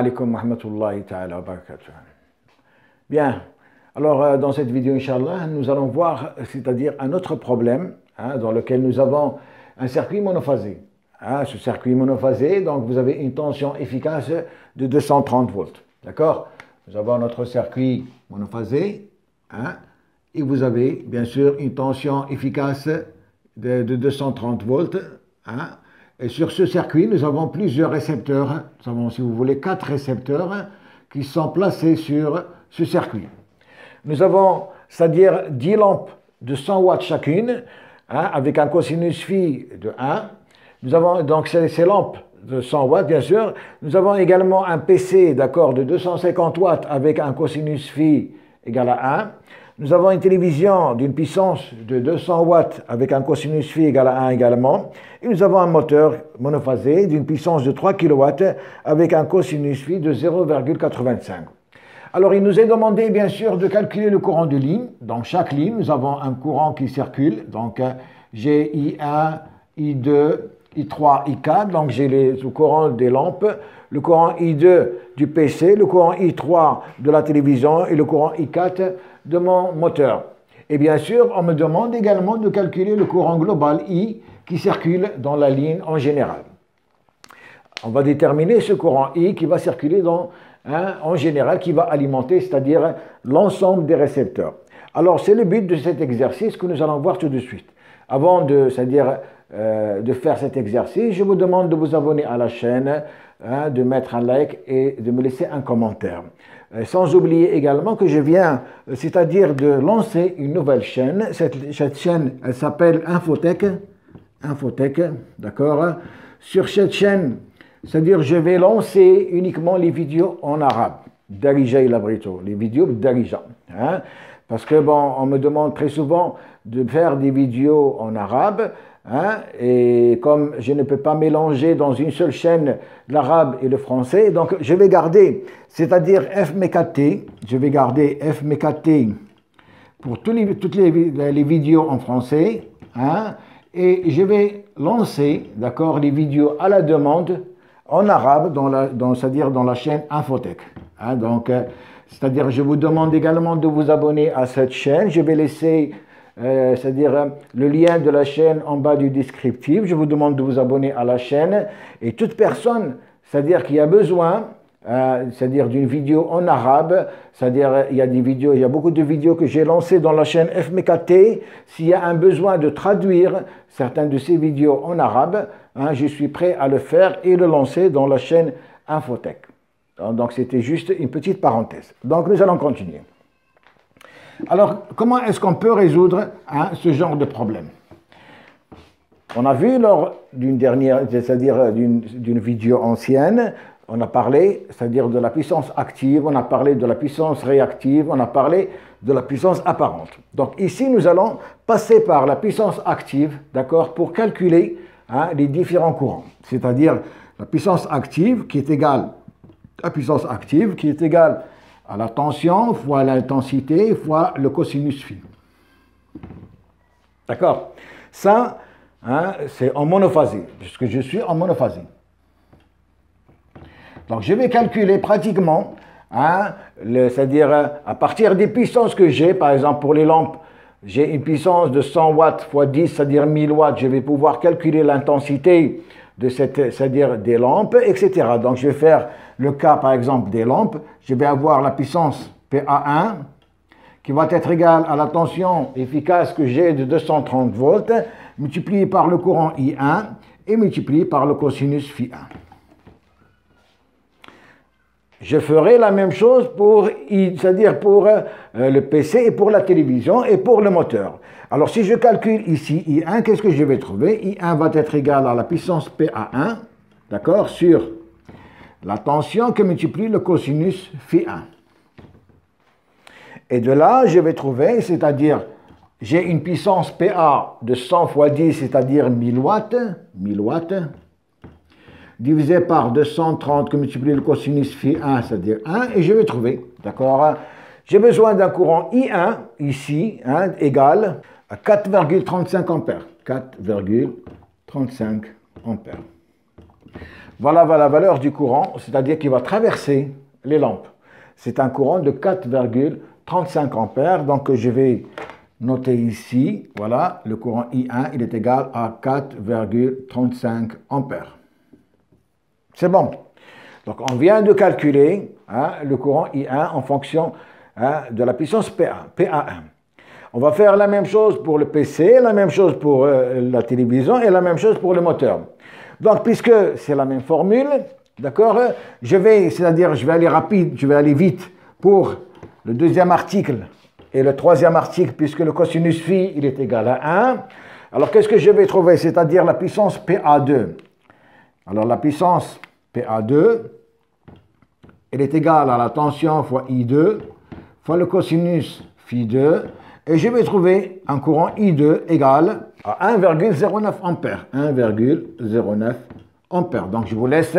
Alaikum wa rahmatullahi ta'ala wa barakatuh. Bien, alors dans cette vidéo, Inch'Allah, nous allons voir, c'est-à-dire un autre problème dans lequel nous avons un circuit monophasé. Ce circuit monophasé, donc vous avez une tension efficace de 230 volts. D'accord? Nous avons notre circuit monophasé et vous avez bien sûr une tension efficace de 230 volts. Et sur ce circuit, nous avons plusieurs récepteurs, nous avons, si vous voulez, 4 récepteurs qui sont placés sur ce circuit. Nous avons, c'est-à-dire 10 lampes de 100 watts chacune, avec un cosinus phi de 1. Nous avons donc ces lampes de 100 watts, bien sûr. Nous avons également un PC, d'accord, de 250 watts avec un cosinus phi égal à 1. Nous avons une télévision d'une puissance de 200 watts avec un cosinus phi égal à 1 également. Et nous avons un moteur monophasé d'une puissance de 3 kW avec un cosinus phi de 0,85. Alors il nous est demandé bien sûr de calculer le courant de ligne. Dans chaque ligne, nous avons un courant qui circule. Donc j'ai I1, I2, I3, I4. Donc j'ai le courant des lampes, le courant I2 du PC, le courant I3 de la télévision et le courant I4 de mon moteur. Et bien sûr, on me demande également de calculer le courant global I qui circule dans la ligne en général. On va déterminer ce courant I qui va circuler en général, qui va alimenter, c'est-à-dire l'ensemble des récepteurs. Alors, c'est le but de cet exercice que nous allons voir tout de suite. Avant de faire cet exercice, je vous demande de vous abonner à la chaîne, de mettre un like et de me laisser un commentaire. Sans oublier également que je viens, c'est-à-dire de lancer une nouvelle chaîne. Cette chaîne, elle s'appelle Infotech. Infotech, d'accord? Sur cette chaîne, c'est-à-dire je vais lancer uniquement les vidéos en arabe. Darija et Labrito, les vidéos de Darija. Parce que bon, on me demande très souvent de faire des vidéos en arabe. Et comme je ne peux pas mélanger dans une seule chaîne l'arabe et le français, donc je vais garder, c'est-à-dire FMEKT, je vais garder FMEKT pour toutes les vidéos en français, et je vais lancer, d'accord, les vidéos à la demande en arabe, c'est-à-dire dans la chaîne Infotech. C'est-à-dire je vous demande également de vous abonner à cette chaîne, je vais laisser... c'est-à-dire le lien de la chaîne en bas du descriptif. Je vous demande de vous abonner à la chaîne. Et toute personne, c'est-à-dire qui a besoin, c'est-à-dire d'une vidéo en arabe, c'est-à-dire il y a beaucoup de vidéos que j'ai lancées dans la chaîne FMEKT. S'il y a un besoin de traduire certaines de ces vidéos en arabe, je suis prêt à le faire et le lancer dans la chaîne Infotech. Donc c'était juste une petite parenthèse. Donc nous allons continuer. Alors, comment est-ce qu'on peut résoudre ce genre de problème? On a vu lors d'une dernière, c'est-à-dire d'une vidéo ancienne, on a parlé, c'est-à-dire de la puissance active, on a parlé de la puissance réactive, on a parlé de la puissance apparente. Donc ici, nous allons passer par la puissance active, d'accord, pour calculer les différents courants. C'est-à-dire la puissance active qui est égale à la puissance active qui est égale à la tension fois l'intensité fois le cosinus phi. D'accord? Ça, c'est en monophasé, puisque je suis en monophasé. Donc, je vais calculer pratiquement, c'est-à-dire à partir des puissances que j'ai, par exemple pour les lampes, j'ai une puissance de 100 watts fois 10, c'est-à-dire 1000 watts, je vais pouvoir calculer l'intensité c'est-à-dire des lampes, etc. Donc, je vais faire le cas, par exemple, des lampes. Je vais avoir la puissance PA1 qui va être égale à la tension efficace que j'ai de 230 volts multipliée par le courant I1 et multipliée par le cosinus phi1. Je ferai la même chose pour, c'est-à-dire pour le PC et pour la télévision et pour le moteur. Alors, si je calcule ici I1, qu'est-ce que je vais trouver? I1 va être égal à la puissance PA1, d'accord, sur la tension que multiplie le cosinus phi1. Et de là, je vais trouver, c'est-à-dire, j'ai une puissance PA de 100 fois 10, c'est-à-dire 1000 watts, divisé par 230 que multiplie le cosinus phi1, c'est-à-dire 1, et je vais trouver, d'accord? J'ai besoin d'un courant I1, ici, égal à 4,35 A. 4,35 A. Voilà la valeur du courant, c'est-à-dire qu'il va traverser les lampes. C'est un courant de 4,35 ampères. Donc, je vais noter ici, voilà, le courant I1, il est égal à 4,35 ampères. C'est bon. Donc, on vient de calculer le courant I1 en fonction de la puissance PA1. On va faire la même chose pour le PC, la même chose pour la télévision et la même chose pour le moteur. Donc, puisque c'est la même formule, d'accord, je vais aller rapide, je vais aller vite pour le deuxième article et le troisième article, puisque le cosinus phi, il est égal à 1. Alors, qu'est-ce que je vais trouver? C'est-à-dire la puissance PA2. Alors, la puissance PA2, elle est égale à la tension fois I2 fois le cosinus phi 2. Et je vais trouver un courant I2 égal à 1,09 ampères. 1,09 ampères. Donc, je vous laisse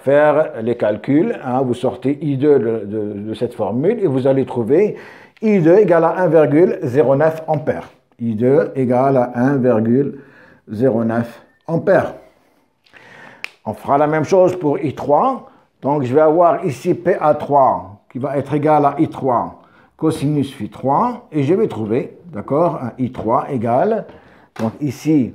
faire les calculs. Vous sortez I2 de cette formule et vous allez trouver I2 égale à 1,09 ampères. I2 égale à 1,09 ampères. On fera la même chose pour I3. Donc, je vais avoir ici PA3 qui va être égal à I3 cosinus phi 3, et je vais trouver, d'accord, un I3 égale, donc ici,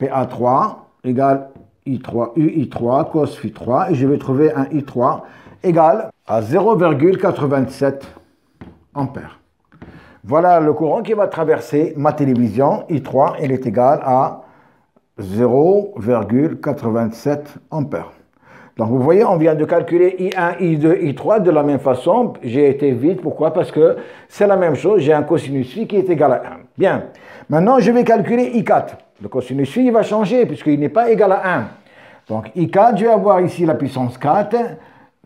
PA3 égale I3, UI3 cos phi 3, et je vais trouver un I3 égale à 0,87 ampères. Voilà le courant qui va traverser ma télévision. I3, elle est égale à 0,87 ampères. Donc, vous voyez, on vient de calculer I1, I2, I3 de la même façon. J'ai été vite. Pourquoi? Parce que c'est la même chose. J'ai un cosinus phi qui est égal à 1. Bien. Maintenant, je vais calculer I4. Le cosinus phi, il va changer puisqu'il n'est pas égal à 1. Donc, I4, je vais avoir ici la puissance 4,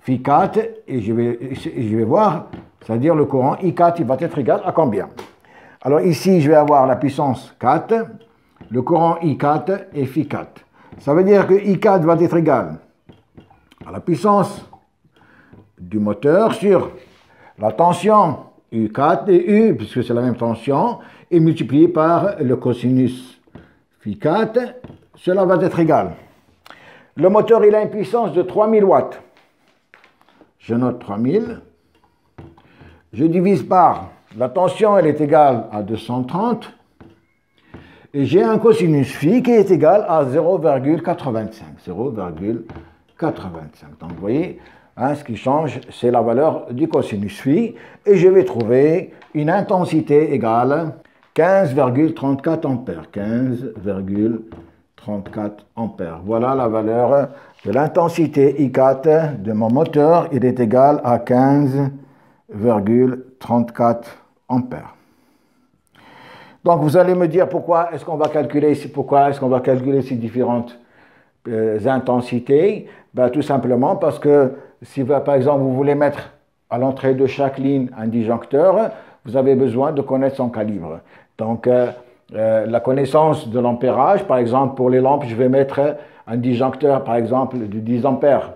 phi 4, et je vais voir, c'est-à-dire le courant I4, il va être égal à combien? Alors, ici, je vais avoir la puissance 4, le courant I4 et phi 4. Ça veut dire que I4 va être égal à la puissance du moteur sur la tension U4 et U, puisque c'est la même tension, et multiplié par le cosinus phi 4, cela va être égal. Le moteur, il a une puissance de 3000 watts. Je note 3000. Je divise par la tension, elle est égale à 230. Et j'ai un cosinus phi qui est égal à 0,85. Donc, vous voyez, ce qui change, c'est la valeur du cosinus phi. Et je vais trouver une intensité égale 15,34 ampères. 15,34 ampères. Voilà la valeur de l'intensité I4 de mon moteur. Il est égal à 15,34 ampères. Donc, vous allez me dire pourquoi est-ce qu'on va calculer ces différentes intensités. Ben, tout simplement parce que si, par exemple, vous voulez mettre à l'entrée de chaque ligne un disjoncteur, vous avez besoin de connaître son calibre. Donc, la connaissance de l'ampérage, par exemple, pour les lampes, je vais mettre un disjoncteur, par exemple, de 10 ampères.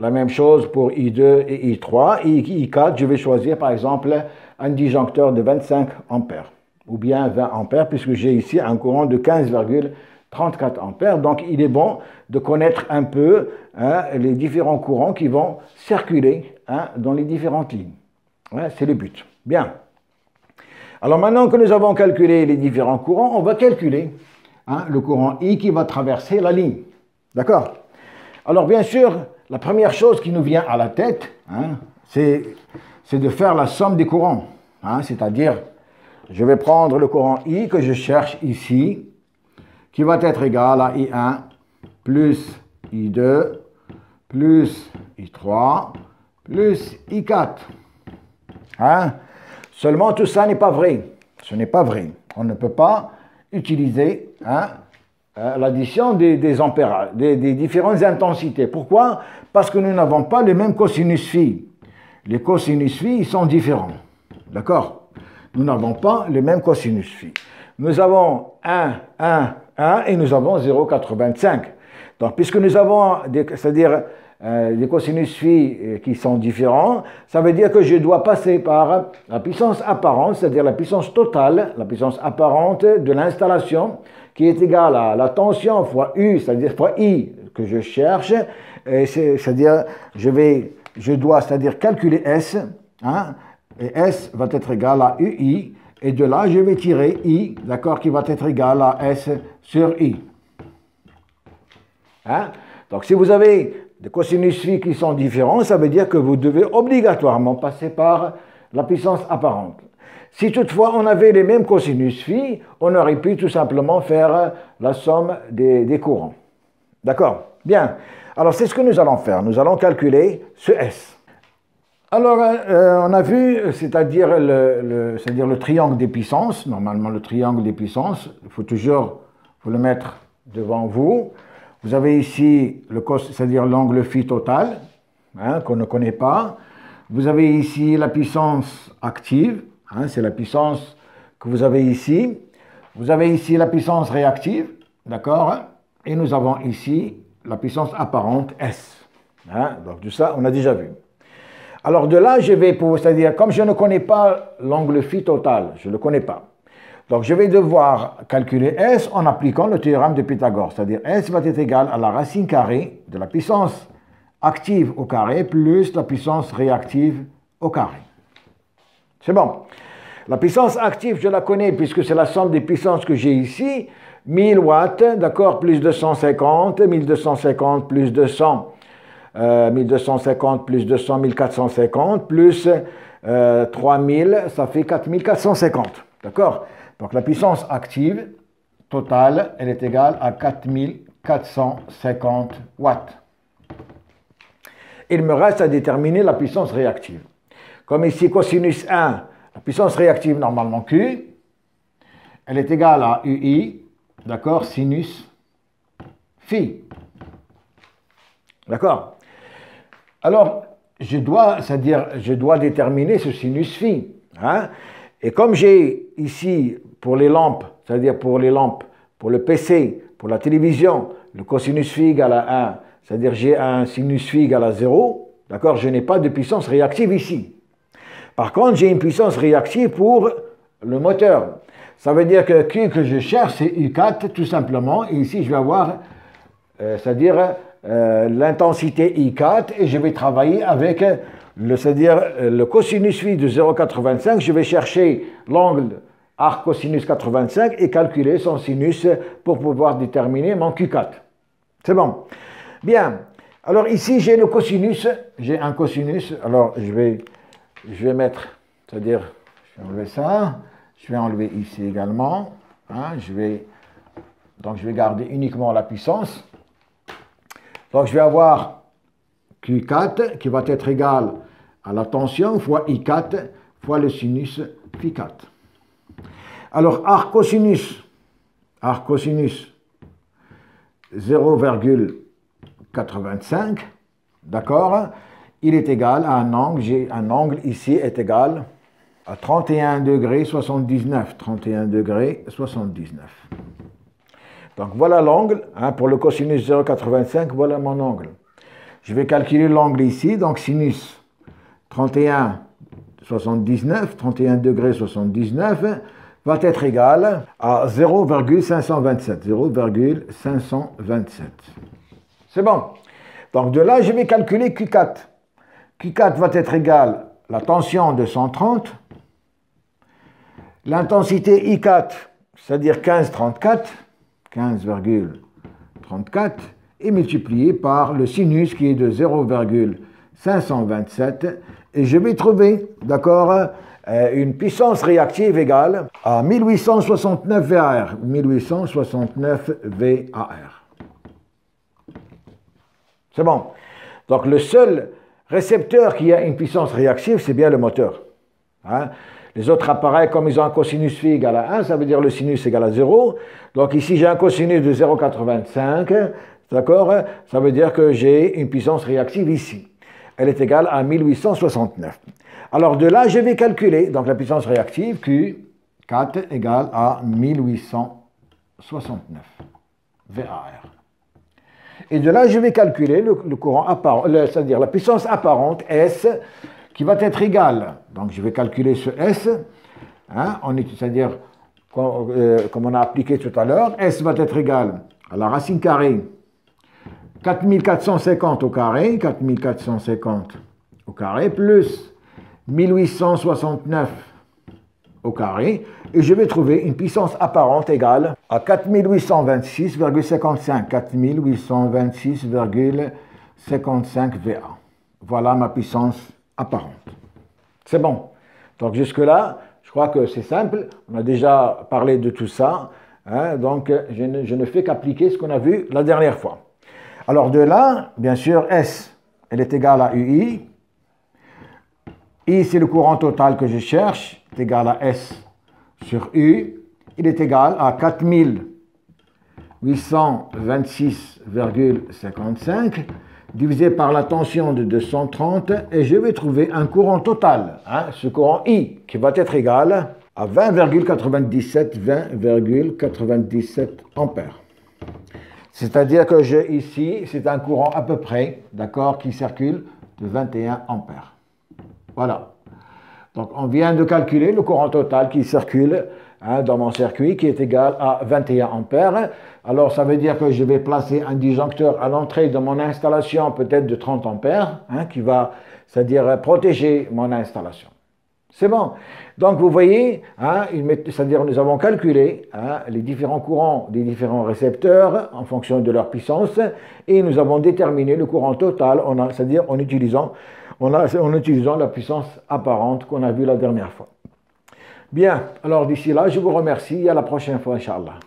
La même chose pour I2 et I3. Et I4, je vais choisir, par exemple, un disjoncteur de 25 ampères ou bien 20 ampères, puisque j'ai ici un courant de 15,34 ampères. Donc, il est bon de connaître un peu les différents courants qui vont circuler dans les différentes lignes. C'est le but. Bien. Alors, maintenant que nous avons calculé les différents courants, on va calculer le courant I qui va traverser la ligne. D'accord? Alors, bien sûr, la première chose qui nous vient à la tête, c'est de faire la somme des courants. C'est-à-dire, je vais prendre le courant I que je cherche ici, qui va être égal à I1 plus I2 plus I3 plus I4. Seulement, tout ça n'est pas vrai. Ce n'est pas vrai. On ne peut pas utiliser l'addition des ampérages, des différentes intensités. Pourquoi? Parce que nous n'avons pas les mêmes cosinus phi. Les cosinus phi, ils sont différents. D'accord? Nous n'avons pas les mêmes cosinus phi. Nous avons 1, 1, 1, et nous avons 0,85. Donc, puisque nous avons, c'est-à-dire des cosinus phi qui sont différents, ça veut dire que je dois passer par la puissance apparente, c'est-à-dire la puissance totale, la puissance apparente de l'installation, qui est égale à la tension fois U, c'est-à-dire fois I, que je cherche, c'est-à-dire je dois c'est-à-dire calculer S, hein, et S va être égal à UI, et de là je vais tirer I, d'accord, qui va être égal à S sur I. Hein? Donc si vous avez des cosinus phi qui sont différents, ça veut dire que vous devez obligatoirement passer par la puissance apparente. Si toutefois on avait les mêmes cosinus phi, on aurait pu tout simplement faire la somme des courants. D'accord? Bien. Alors c'est ce que nous allons faire. Nous allons calculer ce S. Alors on a vu, c'est-à-dire le triangle des puissances. Normalement le triangle des puissances, il faut toujours vous le mettre devant vous. Vous avez ici c'est-à-dire l'angle phi total, hein, qu'on ne connaît pas. Vous avez ici la puissance active, hein, c'est la puissance que vous avez ici. Vous avez ici la puissance réactive, d'accord? Et nous avons ici la puissance apparente S. Hein, donc tout ça, on a déjà vu. Alors de là, c'est-à-dire comme je ne connais pas l'angle phi total, je ne le connais pas. Donc je vais devoir calculer S en appliquant le théorème de Pythagore, c'est-à-dire S va être égal à la racine carrée de la puissance active au carré plus la puissance réactive au carré. C'est bon. La puissance active, je la connais puisque c'est la somme des puissances que j'ai ici. 1000 watts, d'accord, plus 250, 1250 plus 200, 1250 plus 200, 1450, plus 3000, ça fait 4450, d'accord? Donc la puissance active totale, elle est égale à 4450 watts. Il me reste à déterminer la puissance réactive. Comme ici, cosinus 1, la puissance réactive normalement Q, elle est égale à UI, d'accord, sinus phi. D'accord? Alors, je dois déterminer ce sinus phi. Hein? Et comme j'ai ici, pour les lampes, c'est-à-dire pour les lampes, pour le PC, pour la télévision, le cosinus phi égale à 1, c'est-à-dire j'ai un sinus phi égale à 0, d'accord, je n'ai pas de puissance réactive ici. Par contre, j'ai une puissance réactive pour le moteur. Ça veut dire que Q que je cherche, c'est U4, tout simplement. Et ici, je vais avoir, c'est-à-dire, l'intensité I4, et je vais travailler avec, c'est-à-dire, le cosinus phi de 0,85. Je vais chercher l'angle arc cosinus 85 et calculer son sinus pour pouvoir déterminer mon Q4. C'est bon. Bien. Alors ici, j'ai le cosinus. J'ai un cosinus. Alors, je vais mettre, c'est-à-dire, je vais enlever ça. Je vais enlever ici également, hein, donc je vais garder uniquement la puissance. Donc je vais avoir Q4 qui va être égal à la tension fois I4 fois le sinus phi 4. Alors arc cosinus 0,85, d'accord, il est égal à un angle, j'ai un angle ici est égal à 31 degrés 79, 31 degrés 79. Donc voilà l'angle, hein, pour le cosinus 0,85, voilà mon angle. Je vais calculer l'angle ici, donc sinus 31 79, 31 degrés 79 va être égal à 0,527, 0,527. C'est bon. Donc de là je vais calculer Q4. Q4 va être égal à la tension de 130. L'intensité I4, c'est-à-dire 15,34, 15,34, est multipliée par le sinus qui est de 0,527. Et je vais trouver, d'accord, une puissance réactive égale à 1869 VAR. 1869 VAR. C'est bon. Donc le seul récepteur qui a une puissance réactive, c'est bien le moteur. Hein? Les autres appareils, comme ils ont un cosinus phi égale à 1, ça veut dire le sinus égale à 0. Donc ici, j'ai un cosinus de 0,85, d'accord? Ça veut dire que j'ai une puissance réactive ici. Elle est égale à 1869. Alors de là, je vais calculer. Donc la puissance réactive, Q4 égale à 1869 VAR. Et de là, je vais calculer le courant apparent, c'est-à-dire la puissance apparente S, qui va être égal, donc je vais calculer ce S, hein, c'est-à-dire, comme on a appliqué tout à l'heure, S va être égal à la racine carrée 4450 au carré, 4450 au carré, plus 1869 au carré, et je vais trouver une puissance apparente égale à 4826,55, 4826,55 VA. Voilà ma puissance apparente. C'est bon. Donc jusque-là, je crois que c'est simple. On a déjà parlé de tout ça. Hein, donc je ne fais qu'appliquer ce qu'on a vu la dernière fois. Alors de là, bien sûr, S, elle est égale à UI. I, c'est le courant total que je cherche, est égal à S sur U. Il est égal à 4826,55 divisé par la tension de 230, et je vais trouver un courant total, hein, ce courant I, qui va être égal à 20,97 ampères. C'est-à-dire que j'ai ici, c'est un courant à peu près, d'accord, qui circule de 21 ampères. Voilà. Donc, on vient de calculer le courant total qui circule, hein, dans mon circuit, qui est égal à 21 ampères. Alors, ça veut dire que je vais placer un disjoncteur à l'entrée de mon installation, peut-être de 30 ampères, hein, qui va, c'est-à-dire, protéger mon installation. C'est bon. Donc, vous voyez, hein, c'est-à-dire, nous avons calculé, hein, les différents courants des différents récepteurs en fonction de leur puissance, et nous avons déterminé le courant total, c'est-à-dire en utilisant la puissance apparente qu'on a vue la dernière fois. Bien, alors d'ici là, je vous remercie et à la prochaine fois, Inch'Allah.